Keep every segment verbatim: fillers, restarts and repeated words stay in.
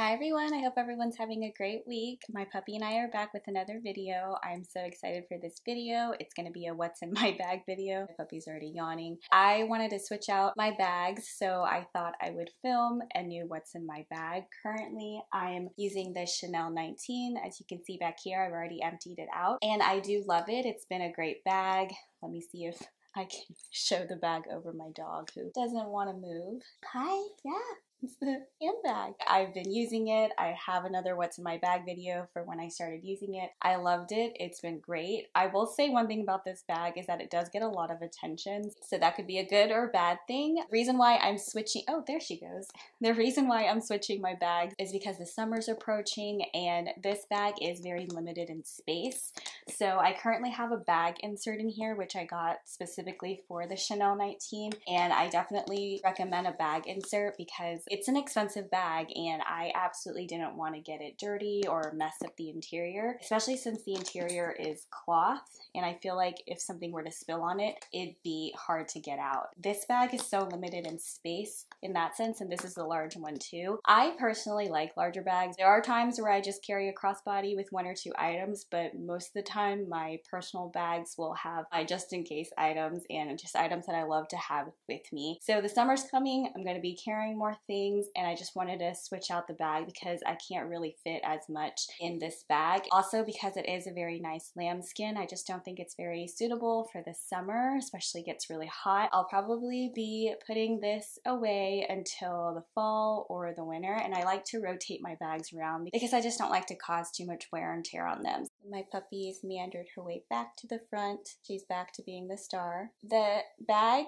Hi everyone, I hope everyone's having a great week. My puppy and I are back with another video. I'm so excited for this video. It's gonna be a what's in my bag video. My puppy's already yawning. I wanted to switch out my bags, so I thought I would film a new what's in my bag. Currently, I'm using the Chanel nineteen. As you can see back here, I've already emptied it out, and I do love it. It's been a great bag. Let me see if I can show the bag over my dog who doesn't want to move. Hi, yeah. It's the handbag. I've been using it. I have another what's in my bag video for when I started using it. I loved it. It's been great. I will say one thing about this bag is that it does get a lot of attention, so that could be a good or a bad thing. The reason why I'm switching, oh, there she goes. The reason why I'm switching my bags is because the summer's approaching and this bag is very limited in space. So I currently have a bag insert in here, which I got specifically for the Chanel nineteen. And I definitely recommend a bag insert because it's an expensive bag and I absolutely didn't want to get it dirty or mess up the interior, especially since the interior is cloth and I feel like if something were to spill on it, it'd be hard to get out. This bag is so limited in space in that sense, and this is the large one too. I personally like larger bags. There are times where I just carry a crossbody with one or two items, but most of the time my personal bags will have my just in case items and just items that I love to have with me. So the summer's coming, I'm going to be carrying more things Things, and I just wanted to switch out the bag because I can't really fit as much in this bag. Also, because it is a very nice lambskin, I just don't think it's very suitable for the summer, especially gets really hot. I'll probably be putting this away until the fall or the winter, and I like to rotate my bags around because I just don't like to cause too much wear and tear on them. My puppy's meandered her way back to the front. She's back to being the star. The bag...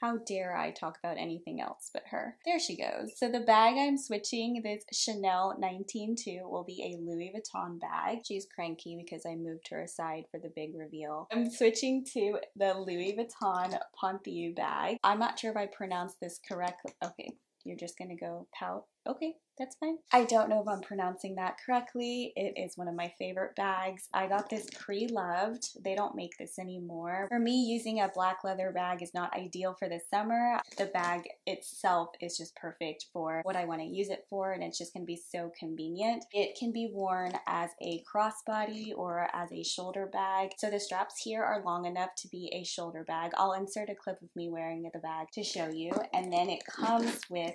How dare I talk about anything else but her? There she goes. So the bag I'm switching this Chanel nineteen to will be a Louis Vuitton bag. She's cranky because I moved her aside for the big reveal. I'm switching to the Louis Vuitton Ponthieu bag. I'm not sure if I pronounced this correctly. Okay, you're just gonna go pout. Okay, that's fine. I don't know if I'm pronouncing that correctly. It is one of my favorite bags. I got this pre-loved. They don't make this anymore. For me, using a black leather bag is not ideal for the summer. The bag itself is just perfect for what I want to use it for, and it's just going to be so convenient. It can be worn as a crossbody or as a shoulder bag. So the straps here are long enough to be a shoulder bag. I'll insert a clip of me wearing the bag to show you. And then it comes with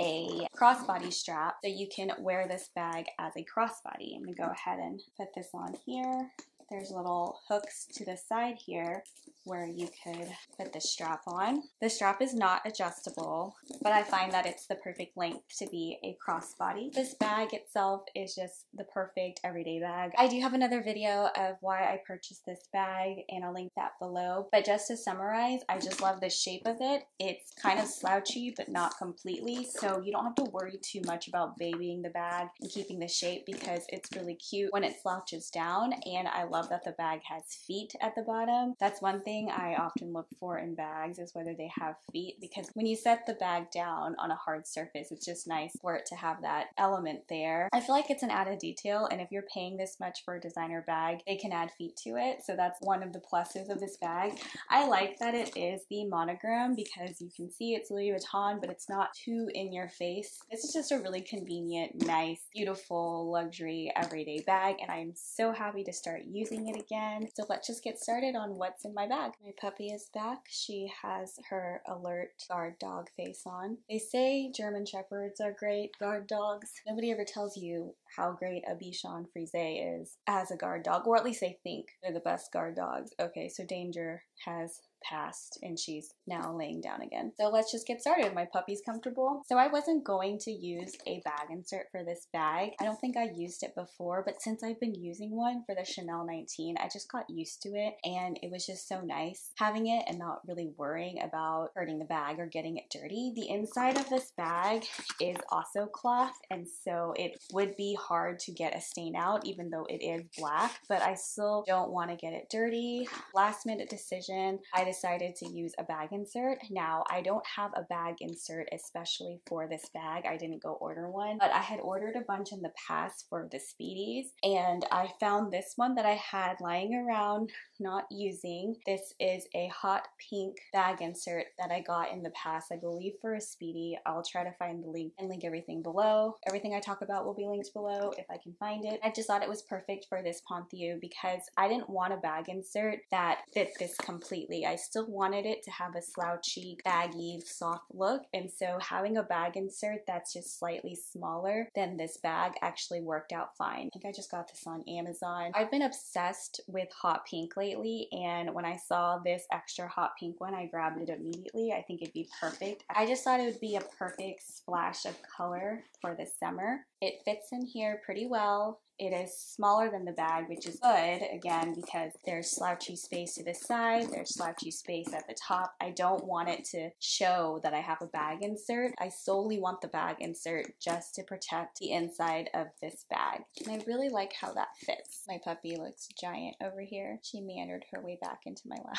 a crossbody strap, so you can wear this bag as a crossbody. I'm gonna go ahead and put this on here. There's little hooks to the side here where you could put the strap on. The strap is not adjustable, but I find that it's the perfect length to be a crossbody. This bag itself is just the perfect everyday bag. I do have another video of why I purchased this bag and I'll link that below. But just to summarize, I just love the shape of it. It's kind of slouchy, but not completely. So you don't have to worry too much about babying the bag and keeping the shape because it's really cute when it slouches down. And I love Love that the bag has feet at the bottom. That's one thing I often look for in bags is whether they have feet, because when you set the bag down on a hard surface, it's just nice for it to have that element there. I feel like it's an added detail, and if you're paying this much for a designer bag, they can add feet to it, so that's one of the pluses of this bag. I like that it is the monogram because you can see it's Louis Vuitton, but it's not too in your face. This is just a really convenient, nice, beautiful, luxury, everyday bag, and I'm so happy to start using it again. So let's just get started on what's in my bag. My puppy is back. She has her alert guard dog face on. They say German Shepherds are great guard dogs. Nobody ever tells you how great a Bichon Frise is as a guard dog, or at least they think they're the best guard dogs. Okay, so danger has passed and she's now laying down again. So let's just get started. My puppy's comfortable. So I wasn't going to use a bag insert for this bag. I don't think I used it before, but since I've been using one for the Chanel nineteen, I just got used to it and it was just so nice having it and not really worrying about hurting the bag or getting it dirty. The inside of this bag is also cloth, and so it would be hard to get a stain out even though it is black, but I still don't want to get it dirty. Last minute decision. I decided to use a bag insert. Now, I don't have a bag insert especially for this bag. I didn't go order one, but I had ordered a bunch in the past for the Speedies, and I found this one that I had lying around not using. This is a hot pink bag insert that I got in the past, I believe for a Speedy. I'll try to find the link and link everything below. Everything I talk about will be linked below if I can find it. I just thought it was perfect for this Ponthieu because I didn't want a bag insert that fit this completely. I still wanted it to have a slouchy, baggy, soft look, and so having a bag insert that's just slightly smaller than this bag actually worked out fine. I think I just got this on Amazon. I've been obsessed with hot pink lately, and when I saw this extra hot pink one, I grabbed it immediately. I think it'd be perfect. I just thought it would be a perfect splash of color for the summer. It fits in here pretty well. It is smaller than the bag, which is good, again, because there's slouchy space to the side, there's slouchy space at the top. I don't want it to show that I have a bag insert. I solely want the bag insert just to protect the inside of this bag. And I really like how that fits. My puppy looks giant over here. She meandered her way back into my lap.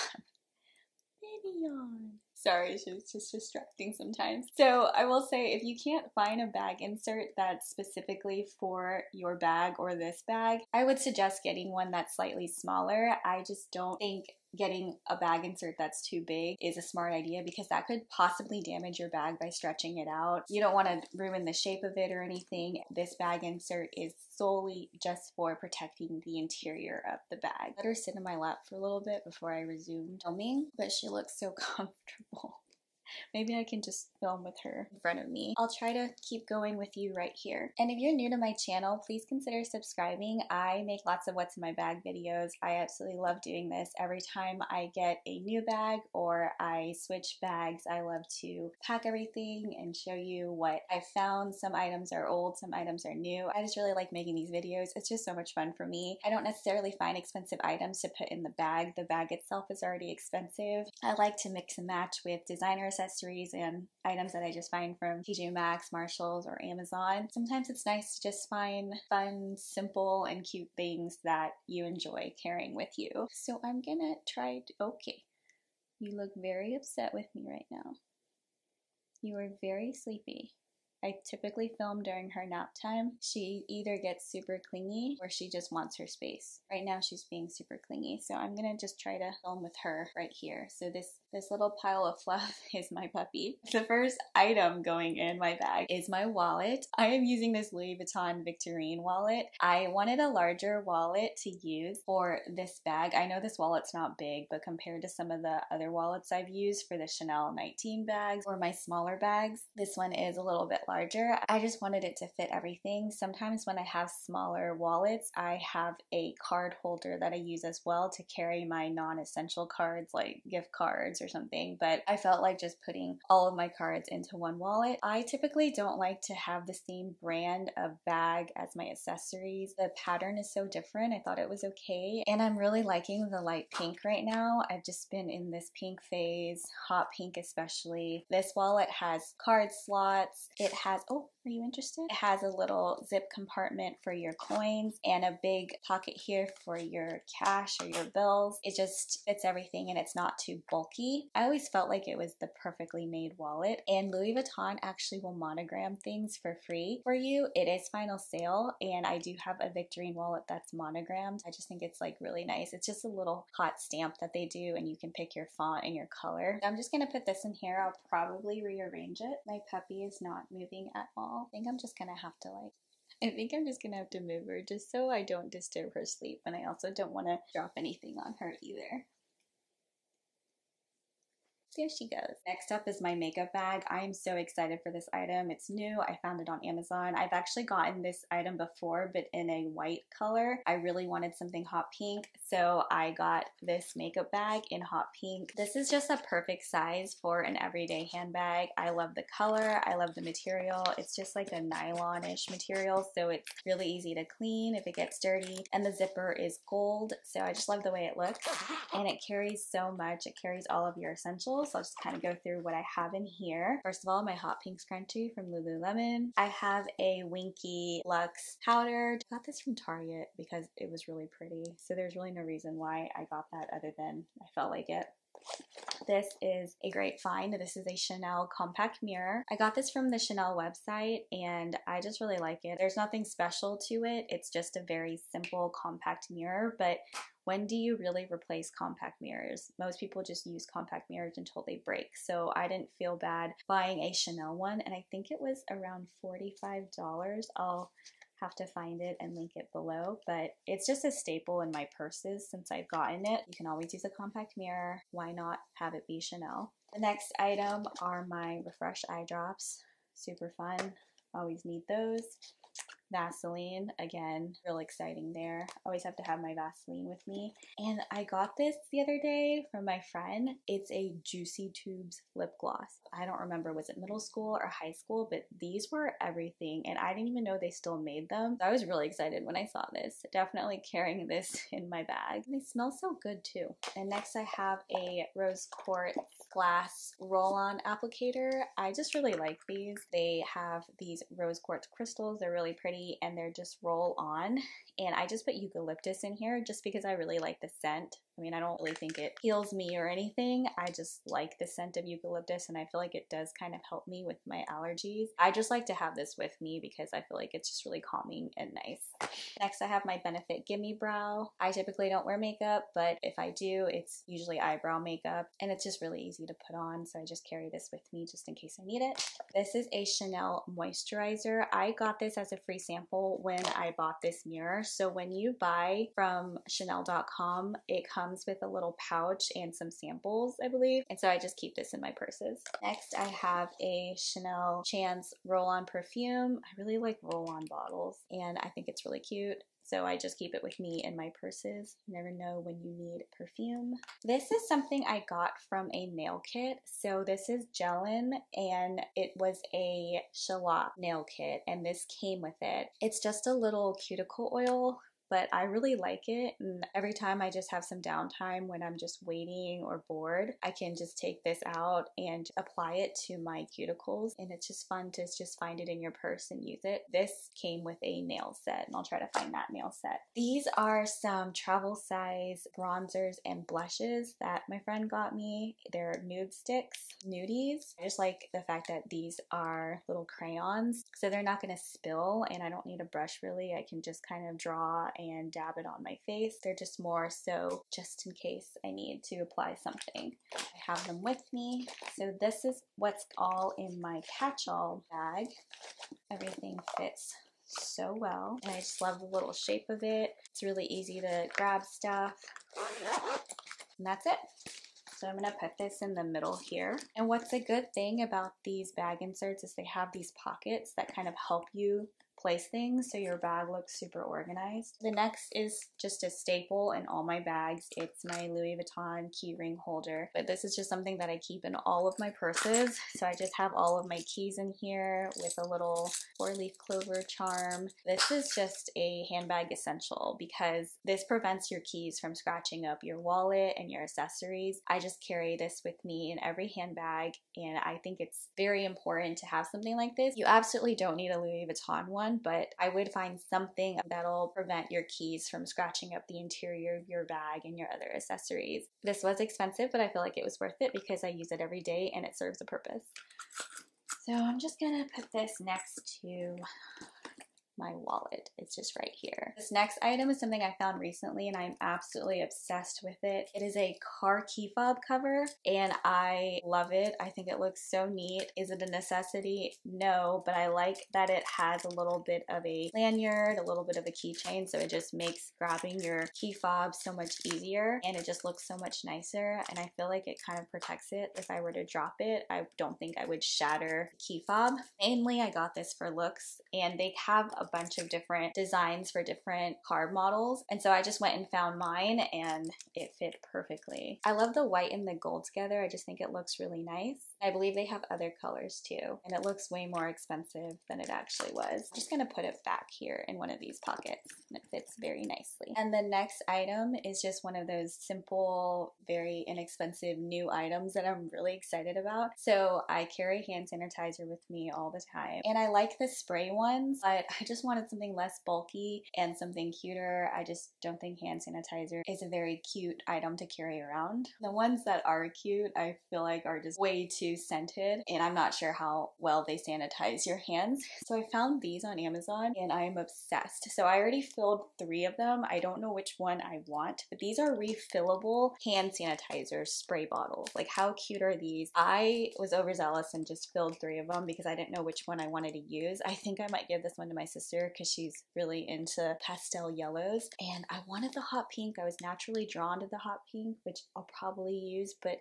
Baby yawn. Sorry, she was just distracting sometimes. So I will say, if you can't find a bag insert that's specifically for your bag or this bag, I would suggest getting one that's slightly smaller. I just don't think getting a bag insert that's too big is a smart idea because that could possibly damage your bag by stretching it out. You don't want to ruin the shape of it or anything. This bag insert is solely just for protecting the interior of the bag. Let her sit in my lap for a little bit before I resume filming, but she looks so comfortable. Maybe I can just film with her in front of me. I'll try to keep going with you right here. And if you're new to my channel, please consider subscribing. I make lots of what's in my bag videos. I absolutely love doing this. Every time I get a new bag or I switch bags, I love to pack everything and show you what I found. Some items are old, some items are new. I just really like making these videos. It's just so much fun for me. I don't necessarily find expensive items to put in the bag. The bag itself is already expensive. I like to mix and match with designers accessories and items that I just find from T J Maxx, Marshalls, or Amazon. Sometimes it's nice to just find fun, simple, and cute things that you enjoy carrying with you. So I'm gonna try to, okay, you look very upset with me right now. You are very sleepy. I typically film during her nap time. She either gets super clingy or she just wants her space. Right now she's being super clingy, so I'm gonna just try to film with her right here. So this, this little pile of fluff is my puppy. The first item going in my bag is my wallet. I am using this Louis Vuitton Victorine wallet. I wanted a larger wallet to use for this bag. I know this wallet's not big, but compared to some of the other wallets I've used for the Chanel nineteen bags or my smaller bags, this one is a little bit larger. I just wanted it to fit everything. Sometimes when I have smaller wallets, I have a card holder that I use as well to carry my non-essential cards like gift cards or something, but I felt like just putting all of my cards into one wallet. I typically don't like to have the same brand of bag as my accessories. The pattern is so different. I thought it was okay, and I'm really liking the light pink right now. I've just been in this pink phase, hot pink especially. This wallet has card slots. It has, oh, are you interested? It has a little zip compartment for your coins and a big pocket here for your cash or your bills. It just fits everything and it's not too bulky. I always felt like it was the perfectly made wallet, and Louis Vuitton actually will monogram things for free for you. It is final sale, and I do have a Victorine wallet that's monogrammed. I just think it's like really nice. It's just a little hot stamp that they do, and you can pick your font and your color. I'm just gonna put this in here. I'll probably rearrange it. My puppy is not moving at all. I think I'm just gonna have to like I think I'm just gonna have to move her just so I don't disturb her sleep, and I also don't want to drop anything on her either. There she goes. Next up is my makeup bag. I am so excited for this item. It's new. I found it on Amazon. I've actually gotten this item before, but in a white color. I really wanted something hot pink, so I got this makeup bag in hot pink. This is just a perfect size for an everyday handbag. I love the color. I love the material. It's just like a nylon-ish material, so it's really easy to clean if it gets dirty. And the zipper is gold, so I just love the way it looks. And it carries so much. It carries all of your essentials. So I'll just kind of go through what I have in here. First of all, my hot pink scrunchie from Lululemon. I have a Winky Lux powder. I got this from Target because it was really pretty. So there's really no reason why I got that other than I felt like it. This is a great find. This is a Chanel compact mirror. I got this from the Chanel website and I just really like it. There's nothing special to it. It's just a very simple compact mirror, but when do you really replace compact mirrors? Most people just use compact mirrors until they break. So I didn't feel bad buying a Chanel one, and I think it was around forty-five dollars. I'll have to find it and link it below, but it's just a staple in my purses since I've gotten it. You can always use a compact mirror. Why not have it be Chanel? The next item are my Refresh eye drops. Super fun. Always need those. Vaseline, again, real exciting there. Always have to have my Vaseline with me. And I got this the other day from my friend. It's a Juicy Tubes lip gloss. I don't remember, was it middle school or high school, but these were everything and I didn't even know they still made them. I was really excited when I saw this. Definitely carrying this in my bag. And they smell so good too. And next I have a Rose Quartz glass roll-on applicator. I just really like these. They have these rose quartz crystals. They're really pretty, and they're just roll on, and I just put eucalyptus in here just because I really like the scent. I mean, I don't really think it heals me or anything. I just like the scent of eucalyptus and I feel like it does kind of help me with my allergies. I just like to have this with me because I feel like it's just really calming and nice. Next, I have my Benefit Gimme Brow. I typically don't wear makeup, but if I do, it's usually eyebrow makeup and it's just really easy to put on. So I just carry this with me just in case I need it. This is a Chanel moisturizer. I got this as a free sample when I bought this mirror. So when you buy from Chanel dot com, it comes with a little pouch and some samples, I believe, and so I just keep this in my purses. Next, I have a Chanel Chance roll-on perfume. I really like roll-on bottles and I think it's really cute, so I just keep it with me in my purses. You never know when you need perfume. This is something I got from a nail kit. So this is Gellen, and it was a Shellac nail kit, and this came with it. It's just a little cuticle oil, but I really like it, and every time I just have some downtime when I'm just waiting or bored, I can just take this out and apply it to my cuticles, and it's just fun to just find it in your purse and use it. This came with a nail set, and I'll try to find that nail set. These are some travel size bronzers and blushes that my friend got me. They're nude sticks, nudies. I just like the fact that these are little crayons, so they're not gonna spill, and I don't need a brush really. I can just kind of draw and dab it on my face. They're just more so just in case I need to apply something. I have them with me. So this is what's all in my catch-all bag. Everything fits so well, and I just love the little shape of it. It's really easy to grab stuff, and that's it. So I'm gonna put this in the middle here. And what's a good thing about these bag inserts is they have these pockets that kind of help you place things so your bag looks super organized. The next is just a staple in all my bags. It's my Louis Vuitton key ring holder, but this is just something that I keep in all of my purses. So I just have all of my keys in here with a little four leaf clover charm. This is just a handbag essential because this prevents your keys from scratching up your wallet and your accessories. I just carry this with me in every handbag, and I think it's very important to have something like this. You absolutely don't need a Louis Vuitton one, but I would find something that'll prevent your keys from scratching up the interior of your bag and your other accessories. This was expensive, but I feel like it was worth it because I use it every day and it serves a purpose. So I'm just gonna put this next to my wallet. It's just right here. This next item is something I found recently and I'm absolutely obsessed with it. It is a car key fob cover and I love it. I think it looks so neat. Is it a necessity? No, but I like that it has a little bit of a lanyard, a little bit of a keychain, so it just makes grabbing your key fob so much easier and it just looks so much nicer, and I feel like it kind of protects it. If I were to drop it, I don't think I would shatter the key fob. Mainly I got this for looks, and they have a bunch of different designs for different car models, and so I just went and found mine and it fit perfectly. I love the white and the gold together. I just think it looks really nice. I believe they have other colors too, and it looks way more expensive than it actually was. I'm just gonna put it back here in one of these pockets, and it fits very nicely. And the next item is just one of those simple, very inexpensive new items that I'm really excited about. So I carry hand sanitizer with me all the time, and I like the spray ones, but I just just wanted something less bulky and something cuter. I just don't think hand sanitizer is a very cute item to carry around. The ones that are cute, I feel like are just way too scented, and I'm not sure how well they sanitize your hands. So I found these on Amazon and I am obsessed. So I already filled three of them. I don't know which one I want, but these are refillable hand sanitizer spray bottles. Like, how cute are these? I was overzealous and just filled three of them because I didn't know which one I wanted to use. I think I might give this one to my sister because she's really into pastel yellows, and I wanted the hot pink. I was naturally drawn to the hot pink, which I'll probably use, but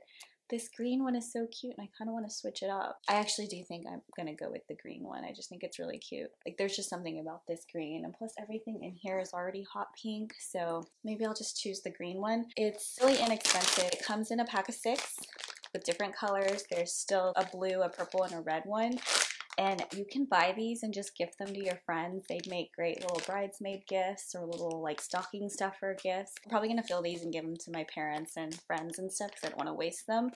this green one is so cute and I kind of want to switch it up. I actually do think I'm gonna go with the green one. I just think it's really cute. Like, there's just something about this green, and plus everything in here is already hot pink, so maybe I'll just choose the green one. It's really inexpensive. It comes in a pack of six with different colors. There's still a blue, a purple, and a red one. And you can buy these and just gift them to your friends. They'd make great little bridesmaid gifts or little like stocking stuffer gifts. I'm probably gonna fill these and give them to my parents and friends and stuff because I don't wanna waste them.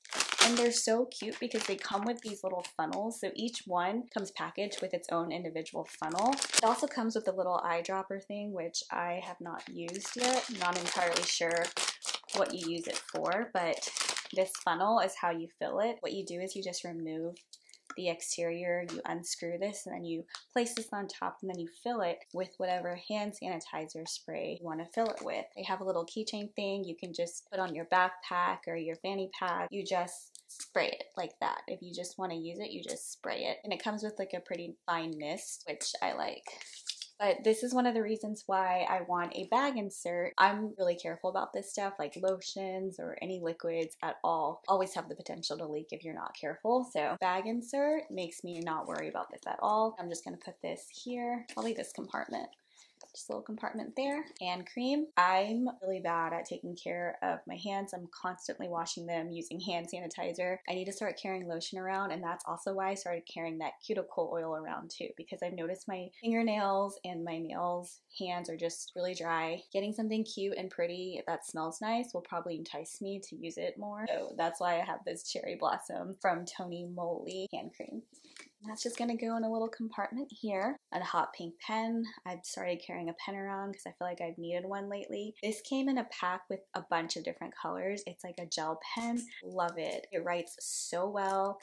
And they're so cute because they come with these little funnels. So each one comes packaged with its own individual funnel. It also comes with a little eyedropper thing, which I have not used yet. I'm not entirely sure what you use it for, but this funnel is how you fill it. What you do is you just remove the exterior, you unscrew this, and then you place this on top, and then you fill it with whatever hand sanitizer spray you want to fill it with. They have a little keychain thing you can just put on your backpack or your fanny pack. You just spray it like that. If you just want to use it, you just spray it. And it comes with like a pretty fine mist, which I like. But this is one of the reasons why I want a bag insert. I'm really careful about this stuff, like lotions or any liquids at all always have the potential to leak if you're not careful. So bag insert makes me not worry about this at all. I'm just gonna put this here, probably this compartment. Just a little compartment there. And cream. I'm really bad at taking care of my hands. I'm constantly washing them using hand sanitizer. I need to start carrying lotion around, and that's also why I started carrying that cuticle oil around too, because I've noticed my fingernails and my nails, hands are just really dry. Getting something cute and pretty that smells nice will probably entice me to use it more. So that's why I have this cherry blossom from Tony Moly hand cream. That's just gonna go in a little compartment here. A hot pink pen. I've started carrying a pen around because I feel like I've needed one lately. This came in a pack with a bunch of different colors. It's like a gel pen. Love it. It writes so well.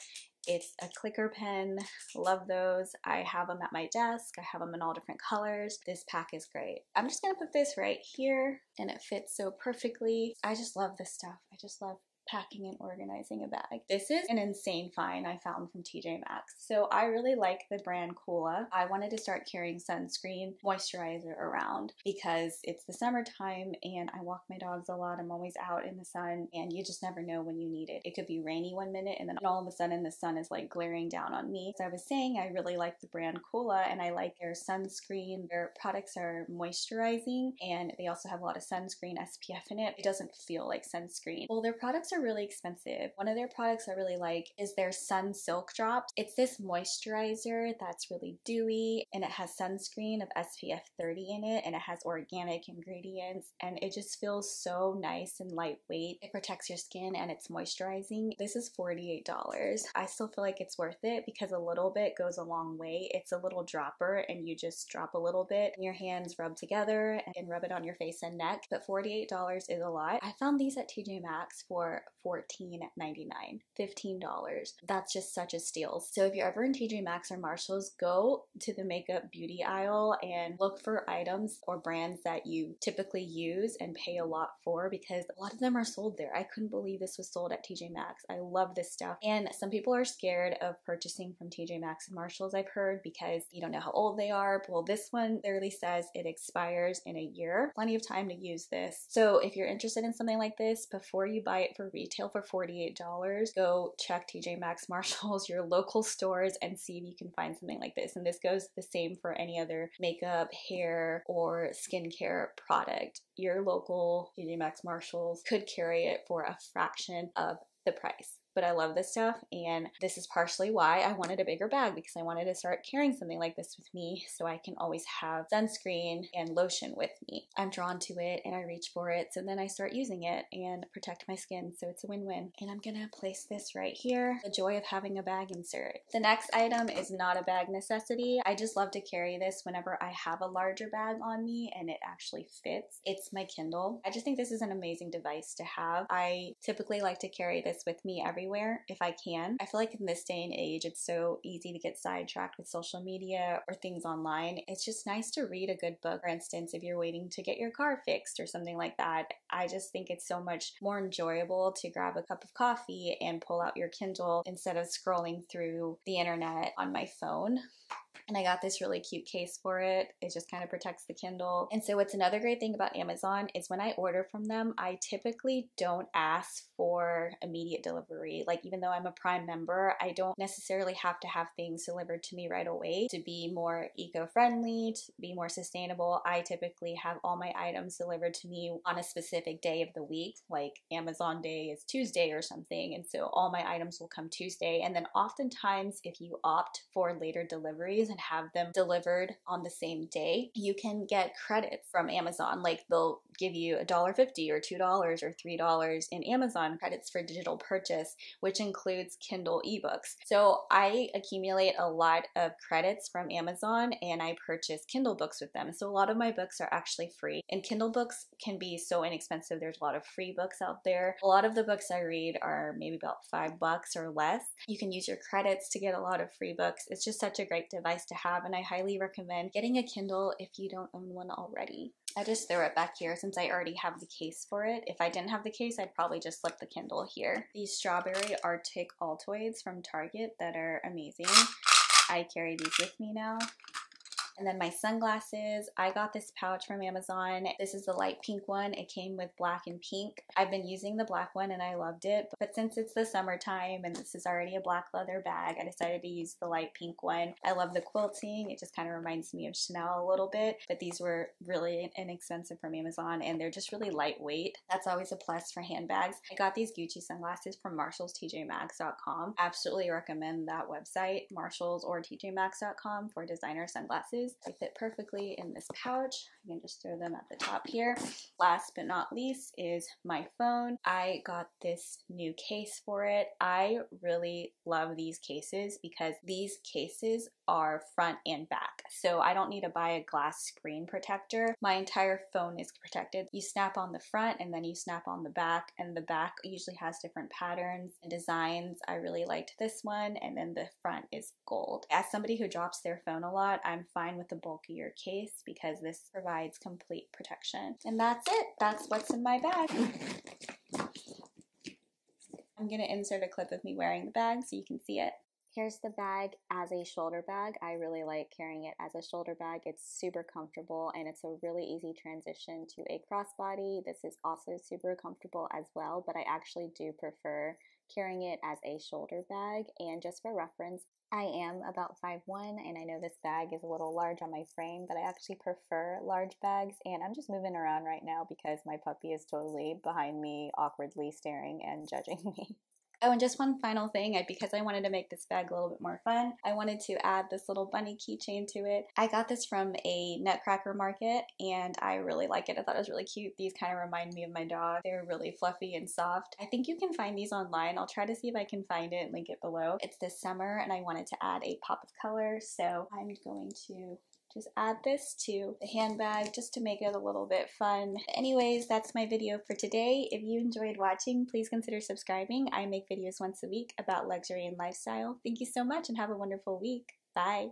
It's a clicker pen. Love those. I have them at my desk. I have them in all different colors. This pack is great. I'm just gonna put this right here, and it fits so perfectly. I just love this stuff. I just love packing and organizing a bag. This is an insane find I found from T J Maxx. So I really like the brand Coola. I wanted to start carrying sunscreen moisturizer around because it's the summertime and I walk my dogs a lot. I'm always out in the sun and you just never know when you need it. It could be rainy one minute and then all of a sudden the sun is like glaring down on me. As I was saying, I really like the brand Coola and I like their sunscreen. Their products are moisturizing and they also have a lot of sunscreen S P F in it. It doesn't feel like sunscreen. Well, their products are really expensive. One of their products I really like is their Sun Silk Drops. It's this moisturizer that's really dewy and it has sunscreen of S P F thirty in it and it has organic ingredients and it just feels so nice and lightweight. It protects your skin and it's moisturizing. This is forty-eight dollars. I still feel like it's worth it because a little bit goes a long way. It's a little dropper and you just drop a little bit and your hands rub together and rub it on your face and neck, but forty-eight dollars is a lot. I found these at T J Maxx for fourteen ninety-nine, fifteen dollars. That's just such a steal. So if you're ever in T J Maxx or Marshalls, go to the makeup beauty aisle and look for items or brands that you typically use and pay a lot for because a lot of them are sold there. I couldn't believe this was sold at T J Maxx. I love this stuff. And some people are scared of purchasing from T J Maxx and Marshalls, I've heard, because you don't know how old they are. Well, this one literally says it expires in a year. Plenty of time to use this. So if you're interested in something like this, before you buy it for retail for forty-eight dollars, go check T J Maxx, Marshalls, your local stores and see if you can find something like this. And this goes the same for any other makeup, hair, or skincare product. Your local T J Maxx, Marshalls could carry it for a fraction of the price. but I love this stuff, and this is partially why I wanted a bigger bag, because I wanted to start carrying something like this with me so I can always have sunscreen and lotion with me. I'm drawn to it and I reach for it, so then I start using it and protect my skin, so it's a win-win. And I'm gonna place this right here. The joy of having a bag insert. The next item is not a bag necessity. I just love to carry this whenever I have a larger bag on me and it actually fits. It's my Kindle. I just think this is an amazing device to have. I typically like to carry this with me everywhere if I can. I feel like in this day and age, it's so easy to get sidetracked with social media or things online. It's just nice to read a good book, for instance, if you're waiting to get your car fixed or something like that. I just think it's so much more enjoyable to grab a cup of coffee and pull out your Kindle instead of scrolling through the internet on my phone. And I got this really cute case for it. It just kind of protects the Kindle. And so what's another great thing about Amazon is when I order from them, I typically don't ask for immediate delivery. Like, even though I'm a Prime member, I don't necessarily have to have things delivered to me right away. To be more eco-friendly, to be more sustainable, I typically have all my items delivered to me on a specific day of the week. Like, Amazon Day is Tuesday or something. And so all my items will come Tuesday. And then oftentimes if you opt for later deliveries and have them delivered on the same day, you can get credits from Amazon. Like, they'll give you a dollar fifty or two dollars or three dollars in Amazon credits for digital purchase, which includes Kindle ebooks. So I accumulate a lot of credits from Amazon and I purchase Kindle books with them. So a lot of my books are actually free, and Kindle books can be so inexpensive. There's a lot of free books out there. A lot of the books I read are maybe about five bucks or less. You can use your credits to get a lot of free books. It's just such a great device to have, and I highly recommend getting a Kindle if you don't own one already. I just throw it back here since I already have the case for it. If I didn't have the case, I'd probably just slip the Kindle here. These strawberry Arctic Altoids from Target that are amazing. I carry these with me now. And then my sunglasses, I got this pouch from Amazon. This is the light pink one. It came with black and pink. I've been using the black one and I loved it, but since it's the summertime and this is already a black leather bag, I decided to use the light pink one. I love the quilting. It just kind of reminds me of Chanel a little bit, but these were really inexpensive from Amazon and they're just really lightweight. That's always a plus for handbags. I got these Gucci sunglasses from Marshalls T J Maxx dot com. Absolutely recommend that website, Marshalls or T J Maxx dot com, for designer sunglasses. They fit perfectly in this pouch. I can just throw them at the top here. Last but not least is my phone. I got this new case for it. I really love these cases because these cases are front and back. So I don't need to buy a glass screen protector. My entire phone is protected. You snap on the front and then you snap on the back, and the back usually has different patterns and designs. I really liked this one, and then the front is gold. As somebody who drops their phone a lot, I'm fine with the bulkier case because this provides complete protection. And that's it. That's what's in my bag. I'm gonna insert a clip of me wearing the bag so you can see it. Here's the bag as a shoulder bag. I really like carrying it as a shoulder bag. It's super comfortable and it's a really easy transition to a crossbody. This is also super comfortable as well, but I actually do prefer carrying it as a shoulder bag. And just for reference, I am about five one, and I know this bag is a little large on my frame, but I actually prefer large bags. And I'm just moving around right now because my puppy is totally behind me, awkwardly staring and judging me. Oh, and just one final thing, because I wanted to make this bag a little bit more fun, I wanted to add this little bunny keychain to it. I got this from a Nutcracker market, and I really like it. I thought it was really cute. These kind of remind me of my dog. They're really fluffy and soft. I think you can find these online. I'll try to see if I can find it and link it below. It's this summer, and I wanted to add a pop of color, so I'm going to just add this to the handbag just to make it a little bit fun. Anyways, that's my video for today. If you enjoyed watching, please consider subscribing. I make videos once a week about luxury and lifestyle. Thank you so much and have a wonderful week. Bye.